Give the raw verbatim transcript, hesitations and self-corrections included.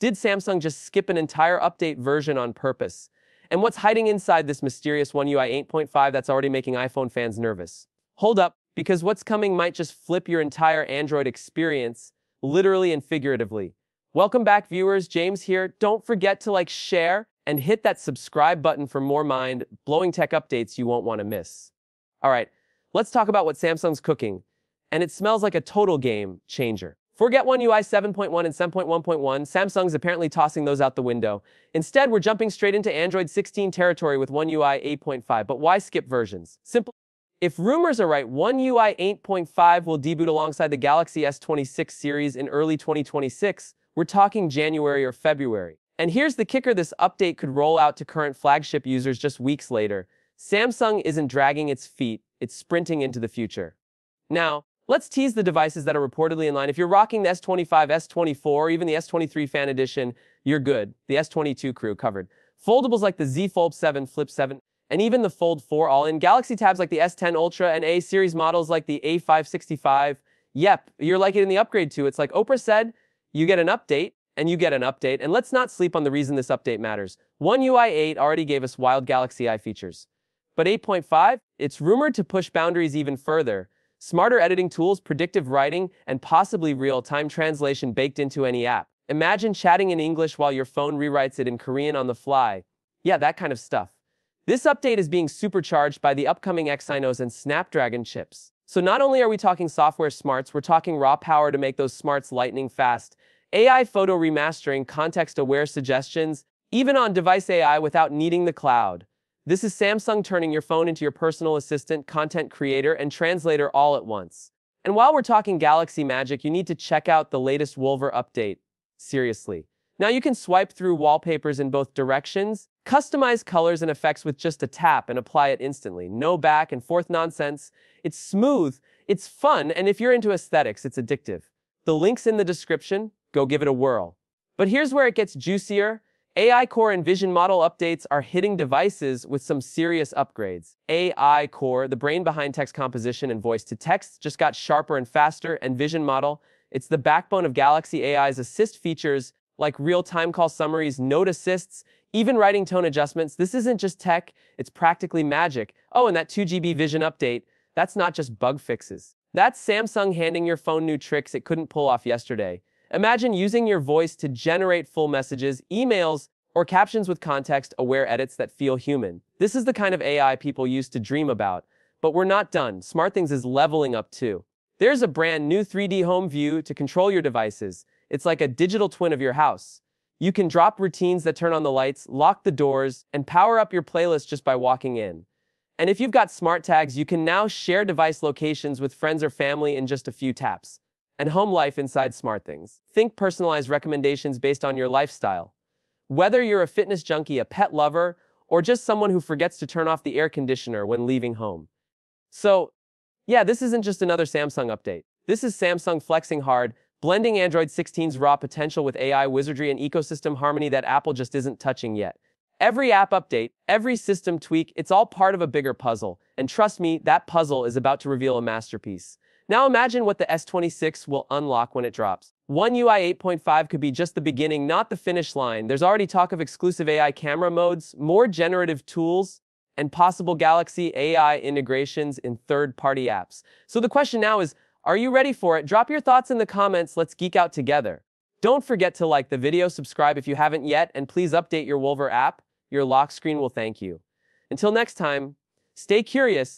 Did Samsung just skip an entire update version on purpose? And what's hiding inside this mysterious One U I eight point five that's already making iPhone fans nervous? Hold up, because what's coming might just flip your entire Android experience, literally and figuratively. Welcome back, viewers. James here. Don't forget to like, share, and hit that subscribe button for more mind-blowing tech updates you won't want to miss. All right, let's talk about what Samsung's cooking. And it smells like a total game changer. Forget One U I seven point one and seven point one point one, Samsung's apparently tossing those out the window. Instead, we're jumping straight into Android sixteen territory with One U I eight point five, but why skip versions? Simple. If rumors are right, One U I eight point five will debut alongside the Galaxy S twenty-six series in early twenty twenty-six. We're talking January or February. And here's the kicker, this update could roll out to current flagship users just weeks later. Samsung isn't dragging its feet, it's sprinting into the future. Now, let's tease the devices that are reportedly in line. If you're rocking the S twenty-five, S twenty-four, or even the S twenty-three fan edition, you're good. The S twenty-two crew covered. Foldables like the Z Fold seven, Flip seven, and even the Fold four all-in. Galaxy tabs like the S ten Ultra and A series models like the A five sixty-five. Yep, you're like it in the upgrade too. It's like Oprah said, you get an update, and you get an update. And let's not sleep on the reason this update matters. One U I eight already gave us wild Galaxy A I features. But eight point five, it's rumored to push boundaries even further. Smarter editing tools, predictive writing, and possibly real-time translation baked into any app. Imagine chatting in English while your phone rewrites it in Korean on the fly. Yeah, that kind of stuff. This update is being supercharged by the upcoming Exynos and Snapdragon chips. So not only are we talking software smarts, we're talking raw power to make those smarts lightning fast. A I photo remastering, context-aware suggestions, even on device A I without needing the cloud. This is Samsung turning your phone into your personal assistant, content creator, and translator all at once. And while we're talking Galaxy magic, you need to check out the latest Wolver update. Seriously. Now you can swipe through wallpapers in both directions, customize colors and effects with just a tap, and apply it instantly. No back and forth nonsense. It's smooth, it's fun, and if you're into aesthetics, it's addictive. The link's in the description. Go give it a whirl. But here's where it gets juicier. A I Core and Vision Model updates are hitting devices with some serious upgrades. A I Core, the brain behind text composition and voice-to-text, just got sharper and faster, and Vision Model, it's the backbone of Galaxy A I's assist features like real-time call summaries, note assists, even writing tone adjustments. This isn't just tech, it's practically magic. Oh, and that two G B Vision update, that's not just bug fixes. That's Samsung handing your phone new tricks it couldn't pull off yesterday. Imagine using your voice to generate full messages, emails, or captions with context-aware edits that feel human. This is the kind of A I people used to dream about. But we're not done. SmartThings is leveling up too. There's a brand new three D home view to control your devices. It's like a digital twin of your house. You can drop routines that turn on the lights, lock the doors, and power up your playlist just by walking in. And if you've got smart tags, you can now share device locations with friends or family in just a few taps. And home life inside SmartThings. Think personalized recommendations based on your lifestyle. Whether you're a fitness junkie, a pet lover, or just someone who forgets to turn off the air conditioner when leaving home. So, yeah, this isn't just another Samsung update. This is Samsung flexing hard, blending Android sixteen's raw potential with A I wizardry and ecosystem harmony that Apple just isn't touching yet. Every app update, every system tweak, it's all part of a bigger puzzle. And trust me, that puzzle is about to reveal a masterpiece. Now imagine what the S twenty-six will unlock when it drops. One U I eight point five could be just the beginning, not the finish line. There's already talk of exclusive A I camera modes, more generative tools, and possible Galaxy A I integrations in third-party apps. So the question now is, are you ready for it? Drop your thoughts in the comments. Let's geek out together. Don't forget to like the video, subscribe if you haven't yet, and please update your Wolver app. Your lock screen will thank you. Until next time, stay curious,